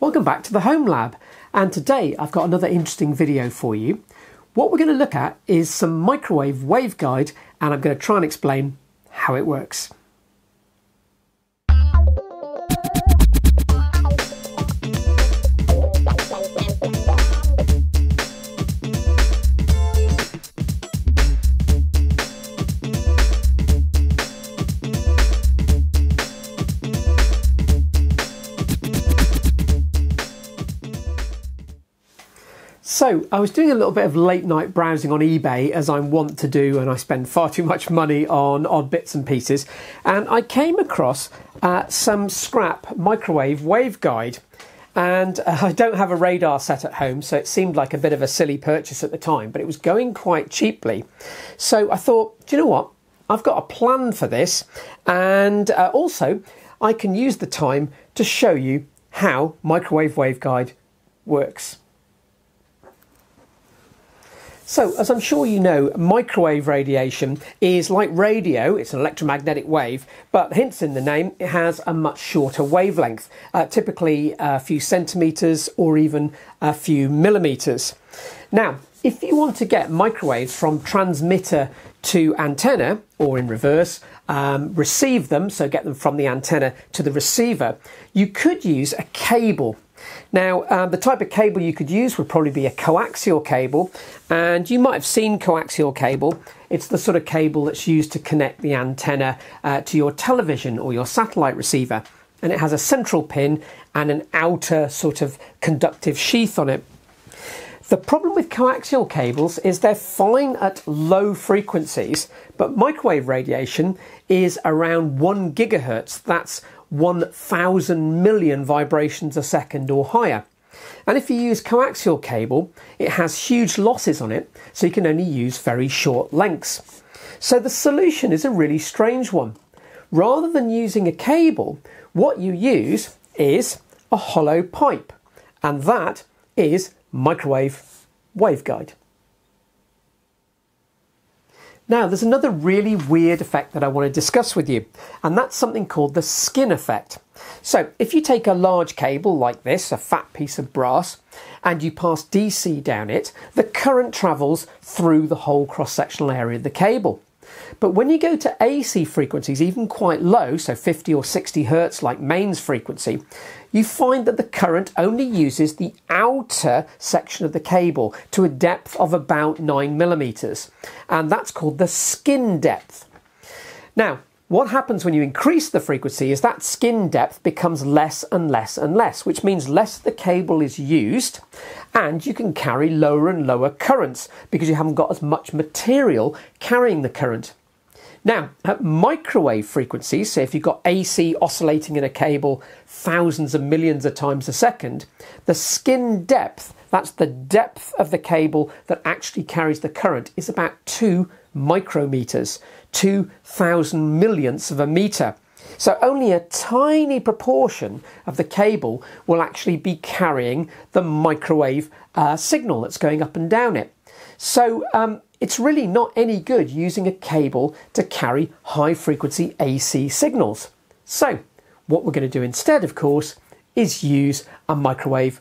Welcome back to the Home Lab, and today I've got another interesting video for you. What we're going to look at is some microwave waveguide, and I'm going to try and explain how it works. So I was doing a little bit of late night browsing on eBay, as I want to do, and I spend far too much money on odd bits and pieces, and I came across some scrap microwave waveguide, and I don't have a radar set at home, so it seemed like a bit of a silly purchase at the time, but it was going quite cheaply. So I thought, do you know what, I've got a plan for this, and also I can use the time to show you how microwave waveguide works. So, as I'm sure you know, microwave radiation is like radio, it's an electromagnetic wave, but hints in the name, it has a much shorter wavelength, typically a few centimetres or even a few millimetres. Now, if you want to get microwaves from transmitter to antenna, or in reverse, receive them, so get them from the antenna to the receiver, you could use a cable. Now, the type of cable you could use would probably be a coaxial cable, and you might have seen coaxial cable. It's the sort of cable that's used to connect the antenna to your television or your satellite receiver, and it has a central pin and an outer sort of conductive sheath on it. The problem with coaxial cables is they're fine at low frequencies, but microwave radiation is around 1 GHz. That's 1,000 million vibrations a second or higher. And if you use coaxial cable, it has huge losses on it, so you can only use very short lengths. So the solution is a really strange one. Rather than using a cable, what you use is a hollow pipe, and that is microwave waveguide. Now, there's another really weird effect that I want to discuss with you, and that's something called the skin effect. So if you take a large cable like this, a fat piece of brass, and you pass DC down it, the current travels through the whole cross-sectional area of the cable. But when you go to AC frequencies, even quite low, so 50 or 60 hertz like mains frequency, you find that the current only uses the outer section of the cable to a depth of about 9 millimeters, and that's called the skin depth. Now, what happens when you increase the frequency is that skin depth becomes less and less and less, which means less the cable is used, and you can carry lower and lower currents because you haven't got as much material carrying the current. Now, at microwave frequencies, so if you've got AC oscillating in a cable thousands and millions of times a second, the skin depth, that's the depth of the cable that actually carries the current, is about 2 micrometers, 2,000 millionths of a meter. So only a tiny proportion of the cable will actually be carrying the microwave signal that's going up and down it. So it's really not any good using a cable to carry high frequency AC signals. So what we're going to do instead, of course, is use a microwave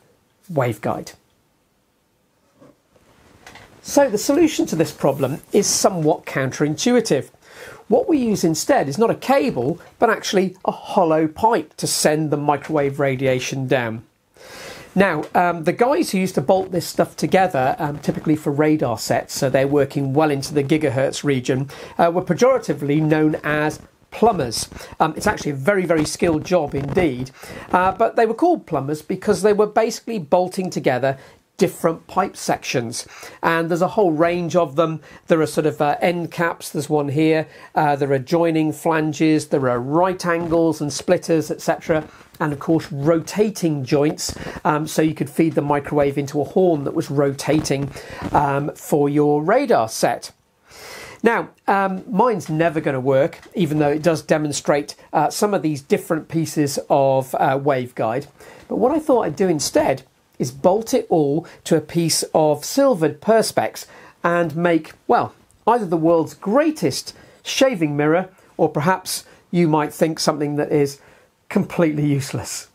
waveguide. So the solution to this problem is somewhat counterintuitive. What we use instead is not a cable, but actually a hollow pipe to send the microwave radiation down. Now, the guys who used to bolt this stuff together, typically for radar sets, so they're working well into the gigahertz region, were pejoratively known as plumbers. It's actually a very, very skilled job indeed, but they were called plumbers because they were basically bolting together different pipe sections, and there's a whole range of them. There are sort of end caps, there's one here, there are joining flanges, there are right angles and splitters, etc., and of course rotating joints, so you could feed the microwave into a horn that was rotating for your radar set. Now, mine's never going to work, even though it does demonstrate some of these different pieces of waveguide, but what I thought I'd do instead is bolt it all to a piece of silvered perspex and make, well, either the world's greatest shaving mirror, or perhaps you might think something that is completely useless.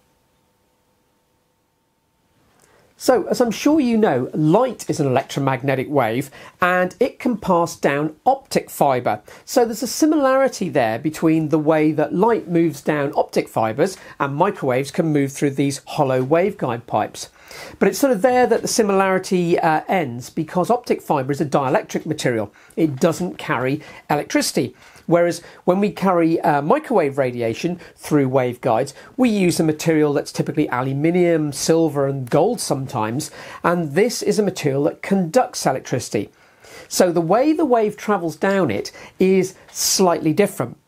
So, as I'm sure you know, light is an electromagnetic wave and it can pass down optic fibre. So there's a similarity there between the way that light moves down optic fibres and microwaves can move through these hollow waveguide pipes. But it's sort of there that the similarity ends, because optic fibre is a dielectric material. It doesn't carry electricity. Whereas when we carry microwave radiation through waveguides, we use a material that's typically aluminium, silver and gold sometimes, and this is a material that conducts electricity. So the way the wave travels down it is slightly different.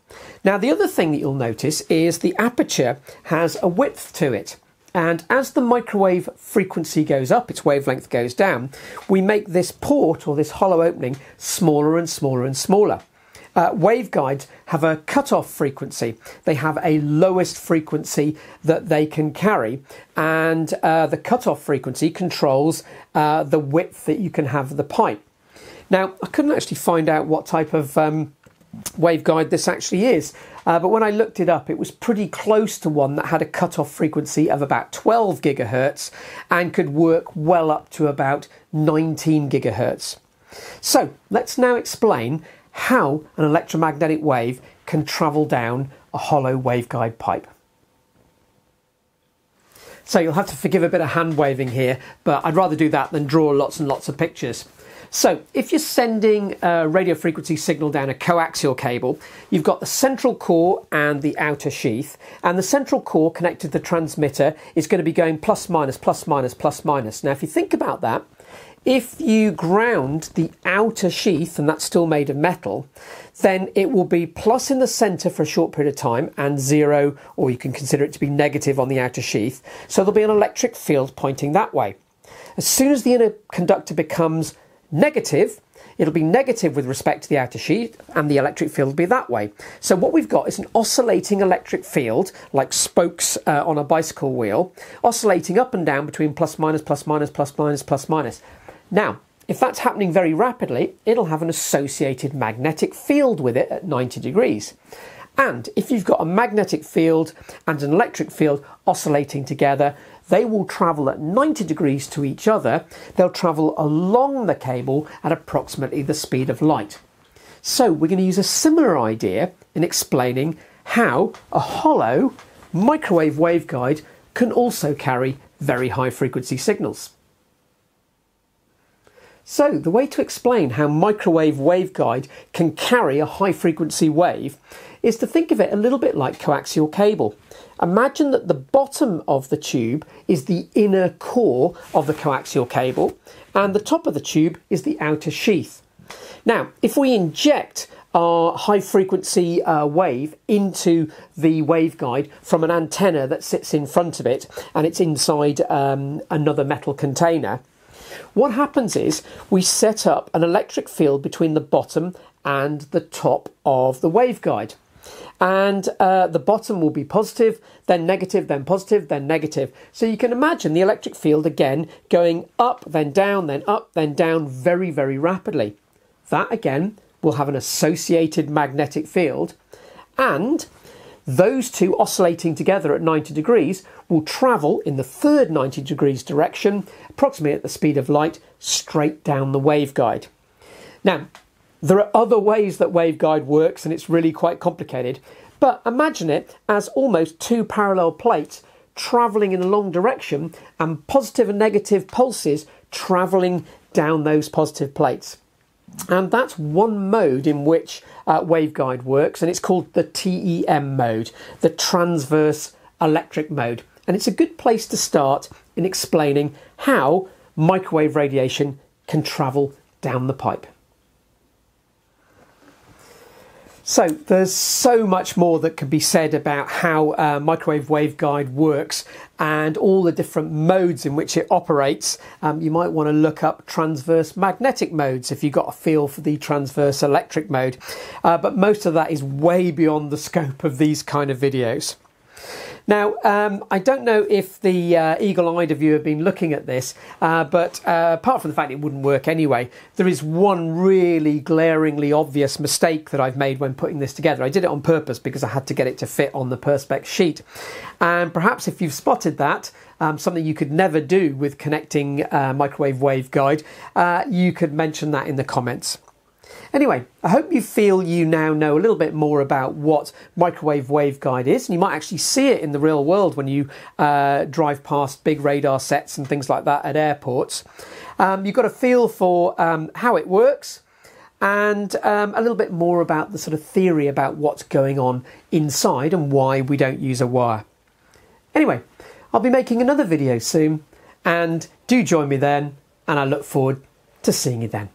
Now the other thing that you'll notice is the aperture has a width to it. And as the microwave frequency goes up, its wavelength goes down, we make this port or this hollow opening smaller and smaller and smaller. Waveguides have a cut-off frequency. They have a lowest frequency that they can carry, and the cut-off frequency controls the width that you can have of the pipe. Now, I couldn't actually find out what type of waveguide this actually is, but when I looked it up, it was pretty close to one that had a cut-off frequency of about 12 gigahertz and could work well up to about 19 gigahertz. So, let's now explain how an electromagnetic wave can travel down a hollow waveguide pipe. So you'll have to forgive a bit of hand waving here, but I'd rather do that than draw lots and lots of pictures. So if you're sending a radio frequency signal down a coaxial cable, you've got the central core and the outer sheath, and the central core connected to the transmitter is going to be going plus minus, plus minus, plus minus. Now if you think about that, if you ground the outer sheath, and that's still made of metal, then it will be plus in the centre for a short period of time and zero, or you can consider it to be negative on the outer sheath. So there'll be an electric field pointing that way. As soon as the inner conductor becomes negative, it'll be negative with respect to the outer sheath and the electric field will be that way. So what we've got is an oscillating electric field, like spokes on a bicycle wheel, oscillating up and down between plus minus, plus minus, plus minus, plus minus. Now, if that's happening very rapidly, it'll have an associated magnetic field with it at 90 degrees. And if you've got a magnetic field and an electric field oscillating together, they will travel at 90 degrees to each other. They'll travel along the cable at approximately the speed of light. So we're going to use a similar idea in explaining how a hollow microwave waveguide can also carry very high frequency signals. So the way to explain how microwave waveguide can carry a high frequency wave is to think of it a little bit like coaxial cable. Imagine that the bottom of the tube is the inner core of the coaxial cable and the top of the tube is the outer sheath. Now, if we inject our high frequency wave into the waveguide from an antenna that sits in front of it and it's inside another metal container, what happens is we set up an electric field between the bottom and the top of the waveguide. And the bottom will be positive, then negative, then positive, then negative. So you can imagine the electric field again going up, then down, then up, then down very, very rapidly. That again will have an associated magnetic field, and those two oscillating together at 90 degrees will travel in the third 90 degrees direction, approximately at the speed of light, straight down the waveguide. Now, there are other ways that waveguide works and it's really quite complicated, but imagine it as almost two parallel plates travelling in a long direction and positive and negative pulses travelling down those positive plates. And that's one mode in which waveguide works, and it's called the TEM mode, the transverse electric mode. And it's a good place to start in explaining how microwave radiation can travel down the pipe. So there's so much more that can be said about how microwave waveguide works and all the different modes in which it operates. You might want to look up transverse magnetic modes if you've got a feel for the transverse electric mode, but most of that is way beyond the scope of these kind of videos. Now, I don't know if the eagle-eyed of you have been looking at this, but apart from the fact it wouldn't work anyway, there is one really glaringly obvious mistake that I've made when putting this together. I did it on purpose because I had to get it to fit on the Perspex sheet. And perhaps if you've spotted that, something you could never do with connecting microwave waveguide, you could mention that in the comments. Anyway, I hope you feel you now know a little bit more about what microwave waveguide is, and you might actually see it in the real world when you drive past big radar sets and things like that at airports. You've got a feel for how it works, and a little bit more about the sort of theory about what's going on inside and why we don't use a wire. Anyway, I'll be making another video soon, and do join me then, and I look forward to seeing you then.